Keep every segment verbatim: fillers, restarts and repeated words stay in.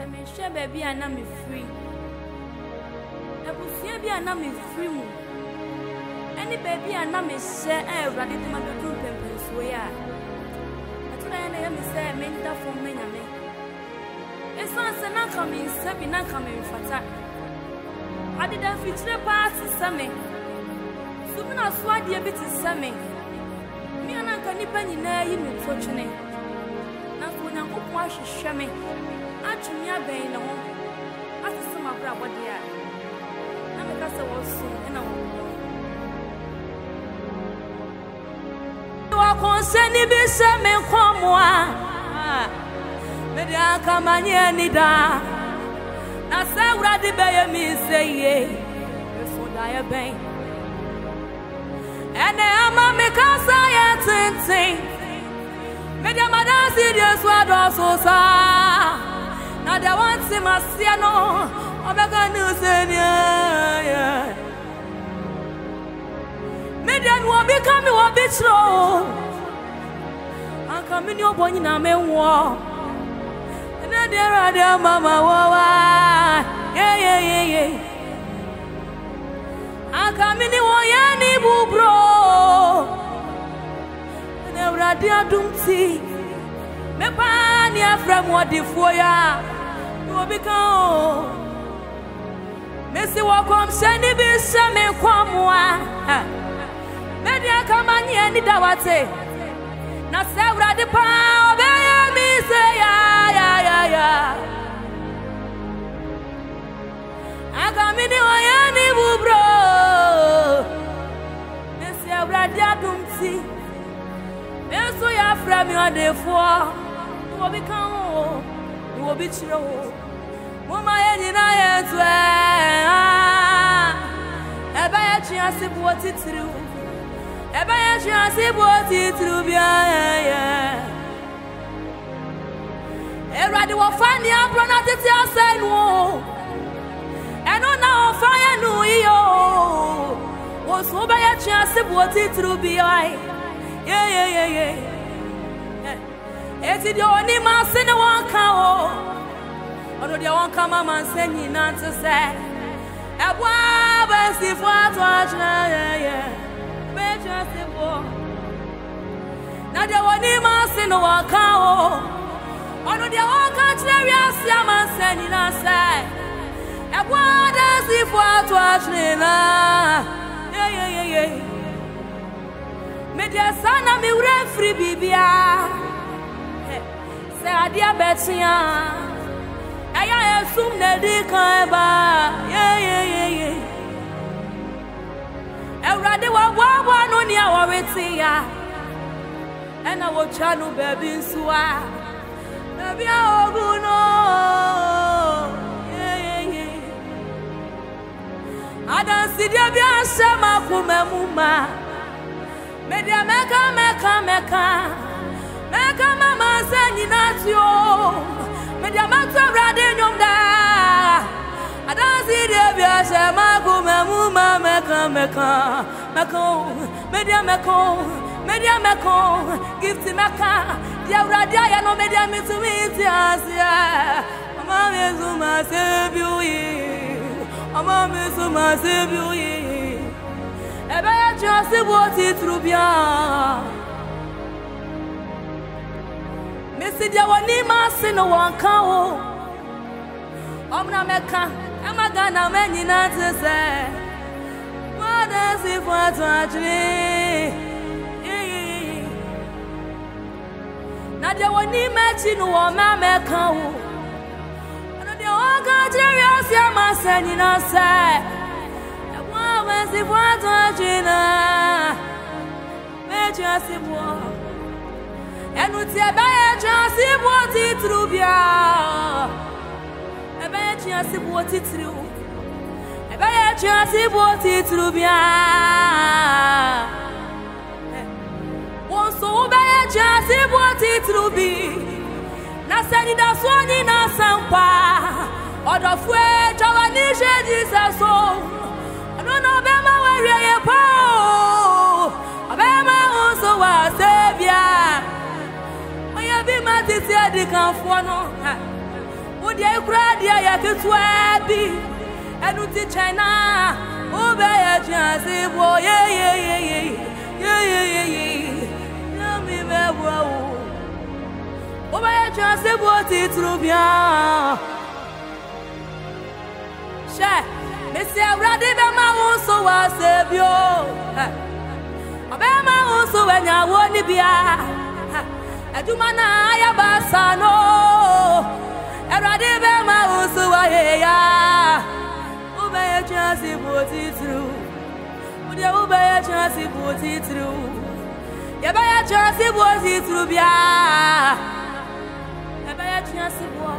I may share baby and I'm free. I will fear be and I'm free. Any baby and I'm share air rather than my group and swear. I told I am a say, I meant that for me. It's not a not coming, seven not coming for that. I did a future pass to summon. Soon I swore the bit is summon. Me and I can't even know fortunate. I should share me. I should never be in the home. I should see my brother there. I'm a castle also in a home. You are concerned to be some men come one. Maybe I come and hear me down. Now, say what the baby say, yeah, so die a bang. And then I'm a make us a thing. Madam, I see this word also, now they want to see my son. I'm not going to say, yeah. Madam, what become your bitch? I'm coming your boy in a man war. And then there are their mama. Yeah, yeah, yeah, yeah. I'm coming your boy, bro. Dear Dumpty, me pania from what the foyer will become. Missy Walcom, Sandy be some and come one. Media come on any dawate. Now, several the power, bear me say, ya, ya, ya. I come in your animal, bro. Missy Radia Dumpty. So you are from your day for you will become, you will be true. Mama, you know, it's a bad chance of what it's true. A bad chance of what it's true. Everybody will find the umbrella that you are saying, whoa. And on our fire, no, you was over a chance of what it's true. Yeah, yeah, yeah, yeah. It's the only man in the one cow. Although the one come and send you not to say, I was if I was a better simple. Now the only man in the one cow. Although the one country has some and send you not say, I was if I was a yeah, yeah, yeah, yeah. Media sana mi ure free bibia. Se adia betia. Eya esum nedi kan ba. Yeah yeah yeah yeah. Ewrade wa wa wa no ni awreti ya. Ena wo twa no baby nsoa. Baby ogun no. Yeah yeah yeah. Adan sidia bi asema kumemuma. Media meka meka meka meka mama sani natio media meka brade nyomda adansi debia shema kumemuma meka meka meka media meka media meka gift meka dia radia ya no media mitumiti asia mama mezuma sebiuyi mama mezuma sebiuyi. Ebe ya chasi boti trubia. Misi dia wani masino wankao. Omna meka, emaga na meni na tese. Wada si fatu ajli. Na dia wani mechinu wama mekao. Na dia wanga jiri asya maseni na se. Si voit toi, Gina, mais tu as si moi. Et nous t'y abaye, tu as si moi, t'y trouve bien. Et bien, tu as si moi, t'y trouve. Et bien, tu as si moi, t'y trouve bien. On s'en oublie, tu as si moi, t'y trouve bien. La série d'assoir n'y n'a pas. On doit fouer, tu as ni j'ai dit ça son. No, no, Bema, where you are, Bema, also was Savior. I have been at this year, they can't for no. Would dear Gradia, yet it's webby, and with China, Obey, Jazzy, boy, yea, yea, yea, yea, yea, Adumana ayabasa no, eradibe mausuwa heya. Ubeye chance puti through, udia ubeye chance puti through, yebeye chance puti through bia, yebeye chance bua.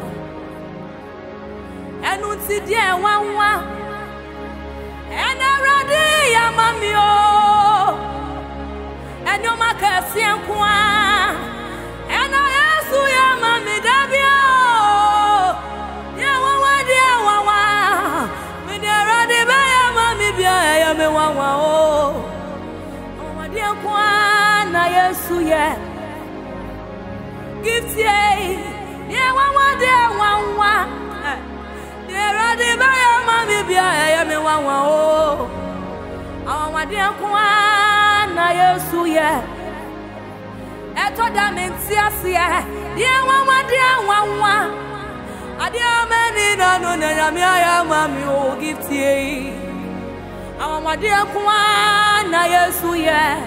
Enunti di enwa enwa, eneradi yamamio, enyoma kasi enkwa. Gifts, yea, yeah, one one day, one one. There are the Baya, Mammy, Bia, I one one. Oh, I want dear Quan, I also, yeah. At what I mean, Sia, dear one one day, one one. I dear man in a nun, and I am, Mammy, oh, gifts, yea. I want dear Quan, I also, yeah.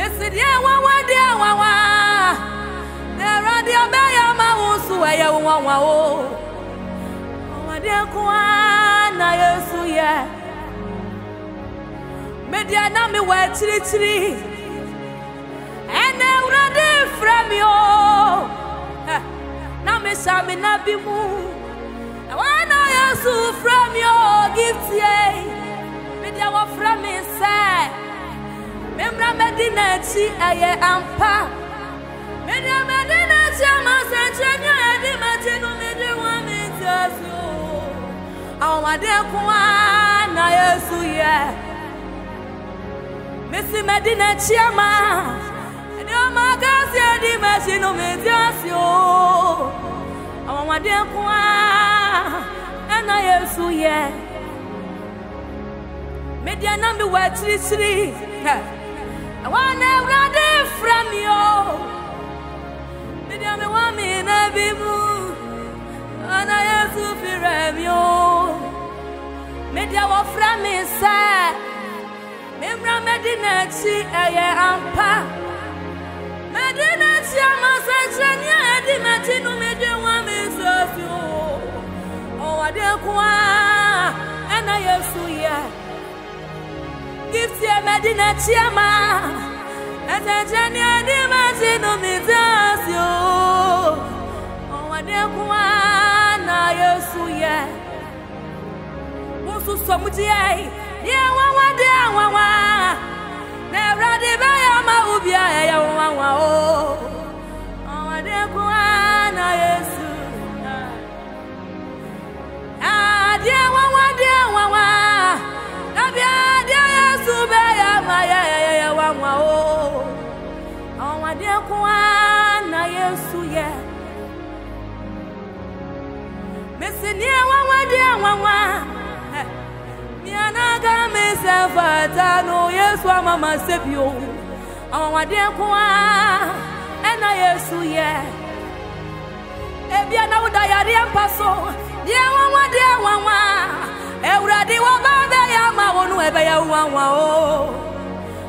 Messi dia wa wa dia wa wa, dera dia be ya mausu ya wa wa o, wa dia kuwa na Yesu ya. Media na mi wa chiri chiri, ene urade fremi o, na mi shami na bimu, wa na Yesu fremi o gift ye, media wa fremi se. Memra Medina ti aye ampa. Media Medina ti amasa chenye edi matinu midi wa mitasu. Awade kwa na Yesu ye. Mesi Medina ti ama. Edi amagasi edi matinu mitasu. Awade kwa na Yesu ye. Media nambi wa tri tri. I want everybody from you. Media me want me na bimu, and I am to be you. Media wa from me say, Memra Medina chi aye ampa. Medina chi amasa chenya edi matinu media wa me sosu. Oh adekwa, and I am to ya. Gifts ya Medina Chiama, and a genuine imagine of me does you. Oh, what a one I also yet. What's so much? Yeah, one one day, one one. Never did I am a ubia, one one. Oh, what a one I also. Ah, dear one one day, one one. Messinia wawa dia wawa, mianaga mesafata no Yesu mama sepio, wawa dia kwa, ena Yesu ye, ebi na udayari mpaso, dia wawa dia wawa, euradi wababa ya maonu ebe ya wawa o,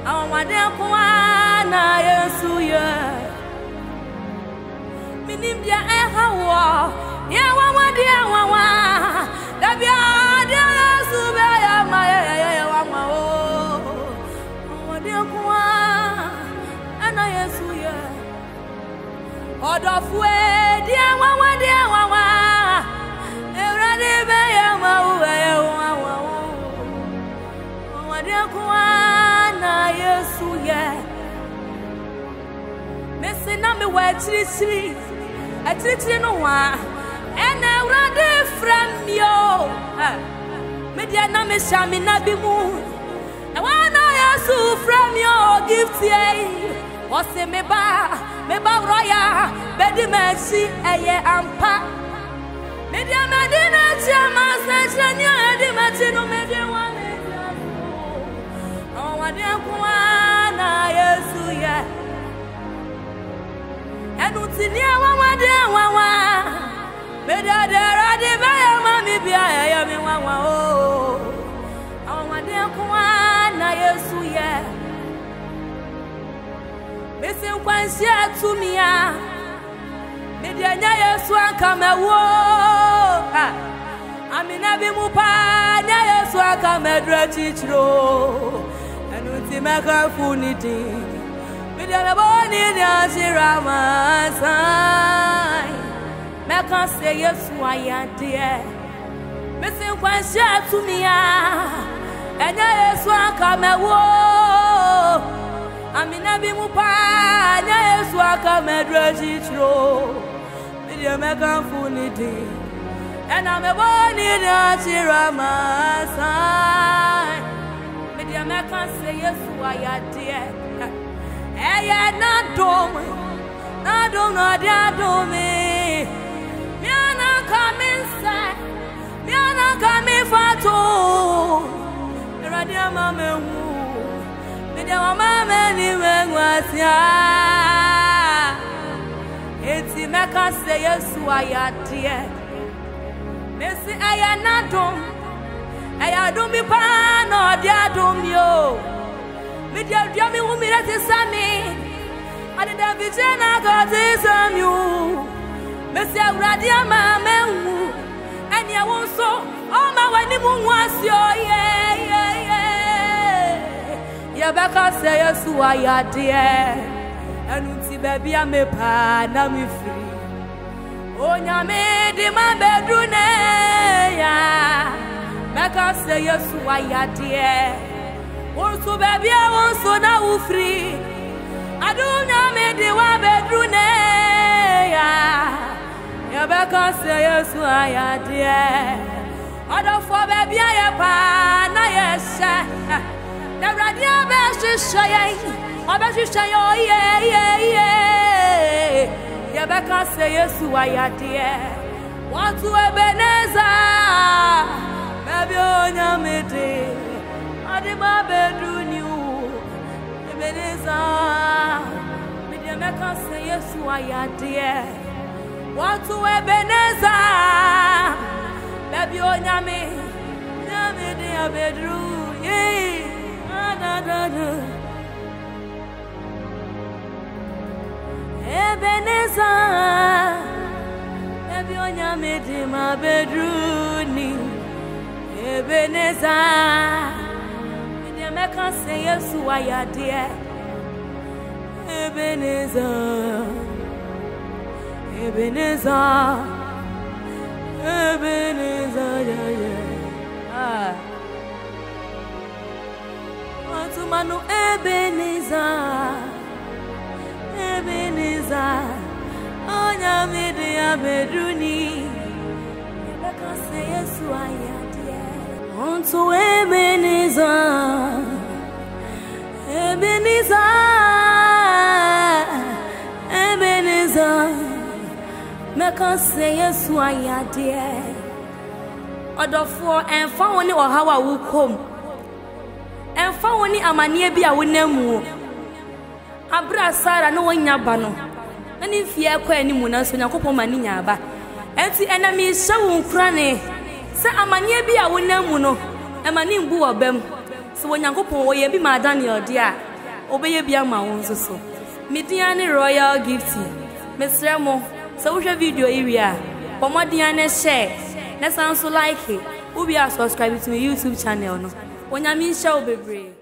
wawa dia kwa na Yesu ye, minimbia ehawa. Yeah, one one day, one one. That be our day, our my yeah, one one. One day, one. And I am so yeah. All the way, yeah, one one day, one one. Every day, yeah, one one. One day, one. I am so yeah. Missing, I'm a white tree, tree. A tree, tree, no one. And I run from you. Media na me shami na bimu. I wanna yasu from you. Gifts, yeah. Ose meba, meba roya, bedi mesi eye ampa. Medi amedi neti amase cheni edi meti no medi wane jamu. No wane kuana Yesu ye. Enu tini awade wawa, medi adera di baya mami bia eye mi wawa oh. No wane kuana Yesu ye. Missing Quansia to me, Mediana Swan come a war. I mean, I be Mupa, Naya Swan come a dredge row, and with the Macafunity, Mediana Bonina Girama sign. Macan say yes, why, dear. Missing Quansia to me, and Naya Swan come a war. Amina bi mupa na Yesu aka medraji tro mi de meka funi de ena me boni na chirama sai mi de meka se Yesu aya de eya na dom na dom na da dom me mi ana come inside mi ana come fato era de mama Mama, ni wengwasia. Eti meka se Yesu ayadie. Mesi ayanadum, ayadumi pa na diadumi o. Mi diadumi umira tisami, adi Davidje na godisami o. Mesi aguradia mama u, eni awonso, oma wani mungwasio ye. Yabaka say yes, why are dear? And Uti baby, I'm a pan, I'm free. Oh, ya made him a bedroom. Baka say yes, why are dear? Also, baby, I want so now free. I don't know, made him a bedroom. Yabaka say yes, why are dear? I don't for baby, I'm a pan, yes. The radio bells shine, our bells shine, oh yeah, yeah, yeah. Yeah, because Jesus is dear. What to Ebenezer, baby, oh na me dey. I dey my bedroom, you Ebenezer. Me dey because Jesus is dear. What to Ebenezer, baby, oh na me, na me dey my bedroom, yeah. Ebenezer, baby, on your made my bedroom. Ebenezer, you never say yes, why are dear? Ebenezer, Ebenezer, Ebenezer. To Manu Ebenezer, Ebenezer, on your media bedrooni. Never can say yes, why are dear? On to Ebenezer, Ebenezer, Ebenezer. Never can say yes, why are dear? Other four and four only, or how I will come. And for only a mania be a winner more. Abra Sara no one yabano. And if you are quite any moon, as when I go for mania, but empty enemy so won't cranny. Say a mania be a winner mono, and my name boo a bem. So when I go for ye be my Daniel, dear, obey be a my own so. Midiani Royal Gifty, Miss Remo, social video area, for more Diana share. That sounds so like it. We'll be subscribed to my YouTube channel. When I mean shall be brave.